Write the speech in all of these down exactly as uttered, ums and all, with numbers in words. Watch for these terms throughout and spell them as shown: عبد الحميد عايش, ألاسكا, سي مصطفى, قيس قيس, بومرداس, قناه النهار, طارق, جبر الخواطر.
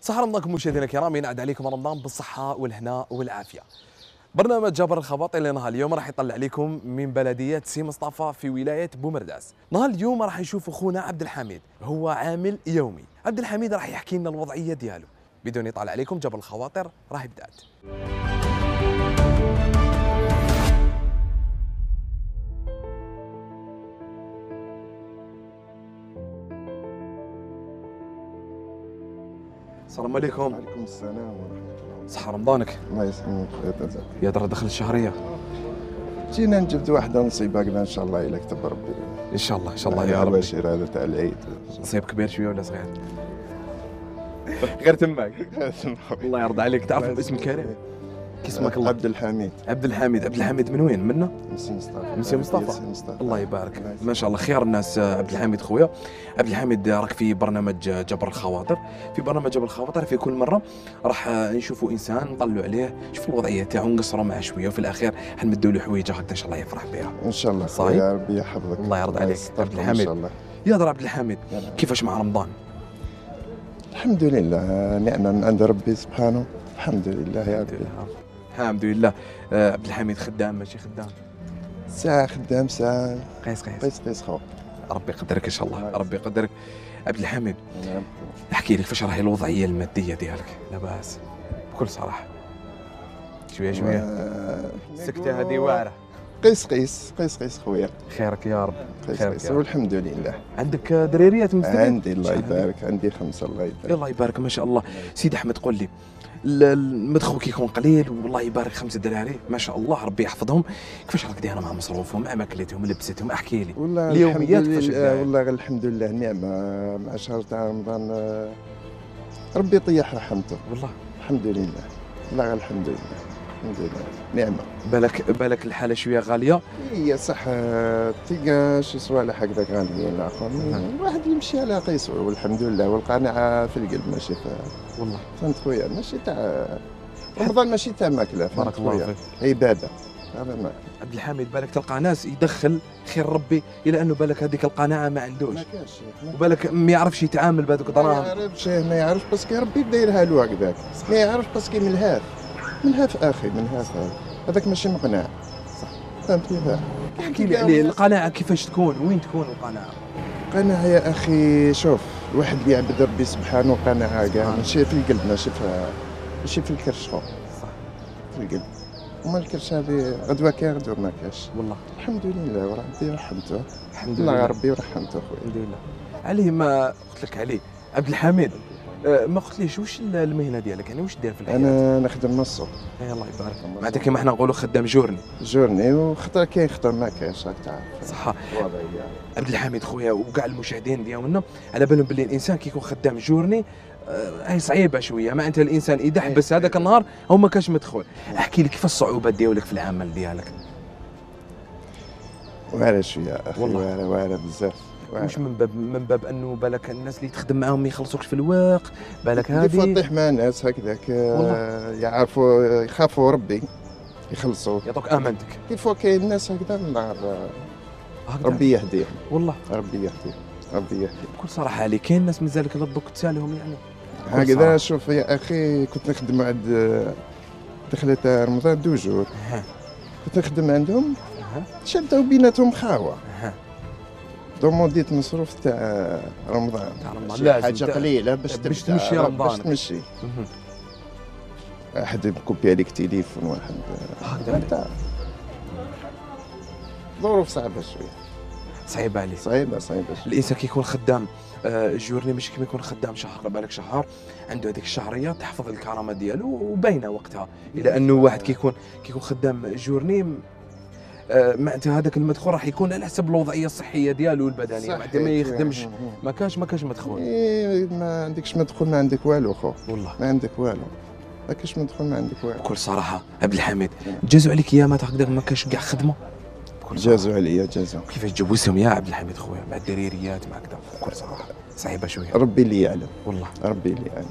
سحر رمضانكم مشاهدينا الكرام، ينعاد عليكم رمضان بالصحة والهنا والعافية. برنامج جبر الخواطر اللي نهار اليوم راح يطلع لكم من بلدية سي مصطفى في ولاية بومرداس. نهار اليوم راح نشوف اخونا عبد الحميد، هو عامل يومي. عبد الحميد راح يحكي لنا الوضعية ديالو. بدون يطلع عليكم جبر الخواطر راح يبدأ. السلام عليكم. وعليكم السلام ورحمة الله. صحة رمضانك. الله يسلمك خويا تزاد. يا ترى دخل الشهرية. جينا نجبد واحدة نصيبها كذا إن شاء الله إلا كتب ربي. إن شاء الله إن شاء الله يا رب. البشير هذا تاع العيد. نصيب كبير شوية ولا صغير؟ غير تماك. الله يرضى عليك. تعرف الاسم كريم؟ كيسمك الله؟ عبد الحميد. عبد الحميد، عبد الحميد من وين؟ منا؟ من سي مصطفى. من سي مصطفى. الله يبارك، ما شاء الله خيار الناس عبد الحميد خويا. عبد الحميد راك في برنامج جبر الخواطر، في برنامج جبر الخواطر في كل مرة راح نشوفوا إنسان نطلعوا عليه، نشوفوا الوضعية تاعو، نقصروا معاه شوية، وفي الأخير حنمدوا له حويجة هكذا إن شاء الله يفرح بها. إن شاء الله خويا يا ربي يحفظك. الله يرضى عليك عبد الحميد. إن شاء الله. يا دار عبد الحميد، كيفاش مع رمضان؟ الحمد لله، نعمة من عند ربي سبحانه، الحمد لله يا ربي. الحمد لله. عبد الحميد خدام ماشي خدام؟ ساعة خدام ساعة قيس قيس قيس قيس خو. ربي يقدرك ان شاء الله، ربي يقدرك. عبد الحميد نعم، احكي لي كيفاش راهي الوضعية المادية ديالك؟ لاباس؟ بكل صراحة شوية شوية. السكتة هذه واعرة. قيس قيس قيس قيس خويا. خيرك يا رب. قيس قيس والحمد لله. عندك دراريات مزيان؟ عندي الله يبارك، عندي خمسة الله يبارك. الله يبارك ما شاء الله. سيدي أحمد قول لي، المدخل كيكون قليل والله يبارك خمسة دراري ما شاء الله ربي يحفظهم، كيفاش راك داير مع مصروفهم، أماكلتهم، لبستهم؟ احكي لي اليوميات كيفاش. والله الحمد لله نعمة مع شهر تاع رمضان ربي طيح رحمته والله الحمد لله. والله الحمد لله الحمد لله نعمة. بالك بالك الحالة شوية غالية. هي صح تلقى شي صوالح هكذاك غاليين اخر، الواحد يمشي على قيسه والحمد لله، والقناعة في القلب ماشي في والله. فهمت خويا ماشي تاع رمضان، ماشي تاع ماكلة. بارك الله فيك. عبادة هذا ما. عبد الحميد بالك تلقى ناس يدخل خير ربي إلى أنه بالك هذيك القناعة ما عندوش، ما كانش، وبالك ما يعرفش يتعامل بهذوك الدراهم. ما يعرفش ما يعرفش باسكو ربي دايرها له هكذاك، ما يعرفش باسكو ملهاف. منهاف اخي منهاف، هذاك ماشي مقنع صح. فهمتني؟ احكي لي عليه القناعه كيفاش تكون، وين تكون القناعه؟ القناعه يا اخي شوف، الواحد اللي يعبد ربي سبحانه قناعه كاع ماشي في القلب، ماشي في ماشي في الكرش صح، في القلب. وما الكرش هذه غدوه كاع غدوه ما كاش والله الحمد لله. وربي رحمته الحمد لله، ربي رحمته خويا الحمد لله عليه. ما قلت لك عليه عبد الحميد، ما قلتليش واش المهنه ديالك، يعني واش دير في الحياه؟ انا نخدم نصو. الله يبارك. معناتها كيما حنا نقولوا خدام جورني جورني، وخطر كاين خطر ما كاينش راك تعرف. صح. عبد الحميد خويا وكاع المشاهدين ديالنا على بالهم باللي الانسان كيكون خدام جورني هي صعيبه شويه، معناتها الانسان اذا حبس هذاك النهار هو ما كانش مدخول. احكي لي كيف الصعوبات ديالك في العمل ديالك؟ واعره شويه اخي، واعره واعره بزاف. واش من باب من باب انه بالك الناس اللي تخدم معاهم ما يخلصوكش في الوقت، بالك هذه كيف تطيح مع ناس هكذاك يعرفوا يخافوا ربي يخلصوا يعطوك امانتك. كيف كاين ناس هكذا من نهار ربي يهديهم والله ربي يهديهم ربي يهديهم. بكل صراحه عليك كاين ناس مازالك ربك تسالهم يعني هكذا. شوف يا اخي كنت نخدم عند دخلت رمضان دو جور كنت نخدم عندهم شدوا بيناتهم خاوه دومونديت مصروف تاع رمضان تاع حاجه قليله باش تمشي رمضان باش تمشي. واحد مكوبي عليك تليفون واحد هكذا، ظروف صعبه شويه صعيبه عليه صعيبه صعيبه. الانسان كيكون خدام جورني ماشي كيما يكون خدام شهر، بالك شهر عنده هذيك الشهريه تحفظ الكرامه ديالو وباينه وقتها. الى انه واحد كيكون كيكون خدام جورني معناتها هذاك المدخول راح يكون على حسب الوضعيه الصحيه ديالو والبدنيه، معناتها ما يخدمش ما كاش ما كاش مدخول. إيه ما عندكش مدخول ما عندك والو خو والله ما عندك والو، ما كاش مدخول ما عندك والو. بكل صراحه عبد الحميد جازوا عليك ايامات هكذا ما كاش كاع خدمه؟ جازوا عليا جازوا. كيفاش تجوزهم يا عبد الحميد خويا مع الدراريات مع هكذا؟ بكل صراحه صعيبه شويه. ربي اللي يعلم والله ربي اللي يعلم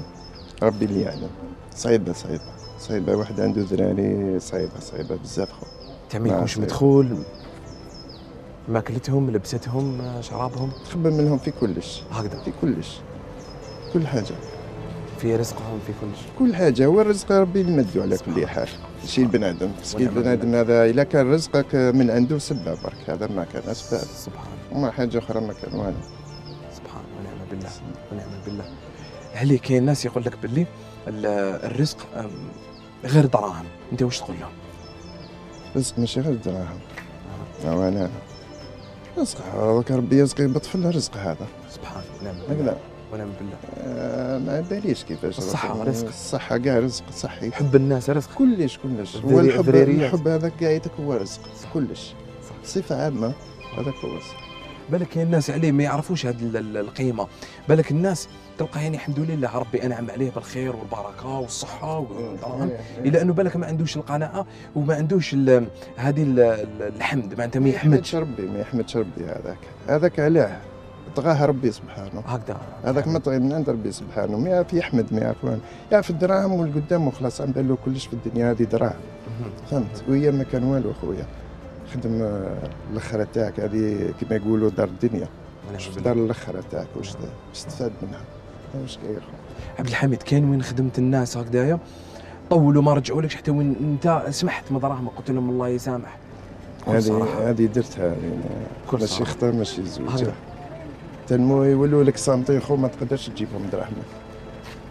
ربي اللي يعلم. صعيبه صعيبه صعيبه، واحد عنده دراري صعيبه صعيبه بزاف خو. تعمل لكمش مدخول، ماكلتهم، لبستهم، شرابهم، تخبى منهم في كلش هكذا في كلش كل حاجه. في رزقهم في كل شيء. كل حاجه هو الرزق ربي يمدو على كل حال، ماشي البنادم، مسكين البنادم هذا الا كان رزقك من عنده سبه برك، هذا ما كان اسباب. سبحان الله. وما حاجه اخرى ما كان والو. سبحان الله ونعم بالله ونعم بالله. هل كاين ناس يقول لك باللي الرزق غير دراهم، انت واش تقول لهم؟ الرزق ماشي غير دراهم. أه. أنا رزق هذاك ربي يرزق يهبط في الرزق هذا. سبحان الله ونعم بالله. ونعم بالله. ما باليش كيفاش الصحة رزق، الصحة كاع رزق صحي. حب الناس رزق. كلش كلش. هو الحب الحب هذاك كاع يتكون رزق، كلش. بصفة عامة هذاك هو الرزق. بالك كاين الناس عليه ما يعرفوش هذه القيمة، بالك الناس تلقى يعني الحمد لله ربي انعم عليه بالخير والبركه والصحه والدراهم، الا انه بالك ما عندوش القناعه وما عندوش هذه الحمد، معناتها ما يحمدش ربي، ما يحمدش ربي هذاك، هذاك علاه طغاه ربي سبحانه هكذا، هذاك ما طغى من عند ربي سبحانه، ما في يحمد ما يعرف يعرف الدراهم والقدام وخلاص، عم بالو كلش في الدنيا هذه دراهم، فهمت؟ وهي ما كان والو خويا، خدم الاخره تاعك هذه كما يقولوا دار الدنيا، دار الاخره تاعك واش تستفاد منها؟ واش كاين؟ عبد الحميد كاين وين خدمت الناس هكذايا طولوا ما رجعولكش حتى وين انت سمحت مدراهمك قلت لهم الله يسامح. هذه هذه درتها ماشي خطا ماشي زوج. تنمو يولوا لك سنتين خو ما تقدرش تجيبهم دراهمك.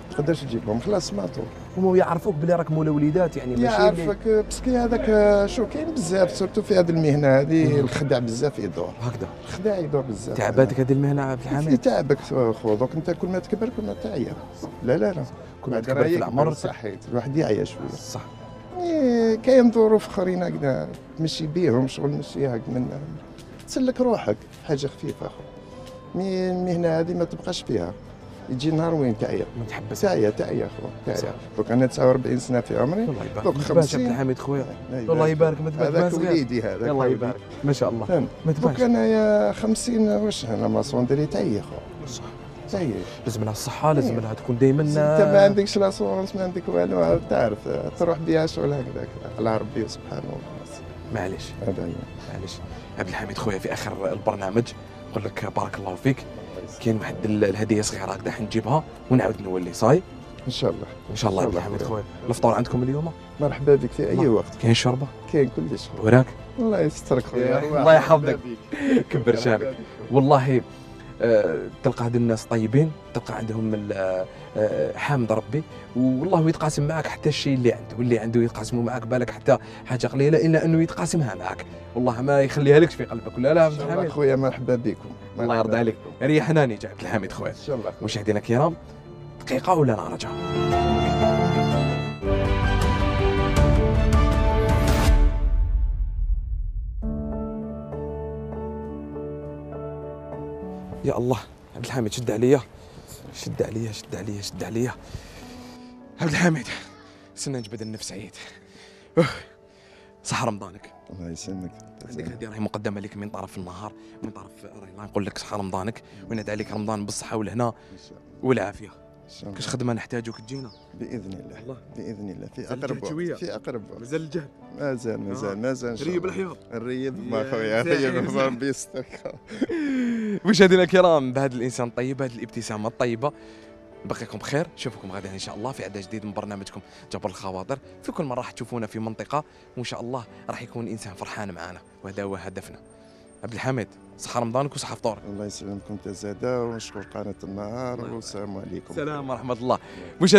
ما تقدرش تجيبهم خلاص سمعتوا. هما يعرفوك بلي راك مولا وليدات يعني ماشي يعرفك باسكو هذاك شو كاين بزاف سورتو في هذه المهنه هذه الخدع بزاف يدور هكذا الخدع يدور بزاف تعباتك هذه المهنه عبد الحميد تعبك خو دوك انت كل ما تكبر كل ما تعيا لا لا لا كل ما تكبر في العمر صحيت الواحد يعيا شويه صح كاين ظروف اخرين هكذا تمشي بيهم شغل ماشي هاك من تسلك روحك حاجه خفيفه اخو مي المهنه هذه ما تبقاش فيها يجي نهار وين تعيا متحبس تعيا تعيا خويا تعيا دوك انا تسعة وأربعين سنه في عمري دوك خمسين عبد الحميد خويا الله يبارك ما تبقاش هذاك وليدي هذاك الله يبارك ما شاء الله ما تبقاش دوك انايا خمسين واش انا ماسون ديري تعيا خويا صح تعيا لازم لها الصحه لازم لها تكون دائما انت ما عندكش لاسورونس ما عندك والو تعرف تروح بها شغل هكذاك على ربي سبحانه وتعالى معليش هذا معليش عبد الحميد خويا في اخر البرنامج نقول لك بارك الله فيك كاين واحد الهديه صغيره هكذا حنجيبها ونعاود نولي صاي ان شاء الله ان شاء الله يا عبد الحميد خويا الفطور عندكم اليوم مرحبا بك في اي وقت كاين شوربه كاين كلش وراك الله يسترك خويا الله يحفظك كبر شانك والله آه تلقى هاد الناس طيبين تلقى عندهم آه حامد ربي والله يتقاسم معك حتى الشيء اللي عنده واللي عنده يتقاسموا معك بالك حتى حاجه قليله الا انه يتقاسمها معك والله ما يخليها لكش في قلبك ولا لا عبد الحميد خويا مرحبا بكم الله يرضى عليك ريحنا نيجي عبد الحميد خويا ان شاء الله مشاهدينا الكرام دقيقه ولا نرجع يا الله عبد الحميد شد عليا شد عليا شد عليا شد عليا عبد الحميد سنة نجبد النفس عيد صح رمضانك الله يسلمك هذيك هذه راهي مقدمه لك من طرف النهار من طرف راهي نقول لك صح رمضانك وينعاد عليك رمضان بالصحه والهنا والعافيه كاش خدمه نحتاجوك تجينا باذن الله. الله باذن الله في اقرب وقت في اقرب وقت مازال الجهل مازال مازال مازال نريب الحيوط نريب ما خويا هي ربي يسترك مشاهدينا الكرام بهذا الانسان الطيب هذه الابتسامه الطيبه نبقيكم بخير نشوفكم غدا ان شاء الله في عدد جديد من برنامجكم جبر الخواطر في كل مره راح تشوفونا في منطقه وان شاء الله راح يكون انسان فرحان معنا وهذا هو هدفنا عبد الحميد صحة رمضانك وصحة فطورك الله يسلمكم تزادا ونشكر قناة النهار والسلام عليكم السلام ورحمة الله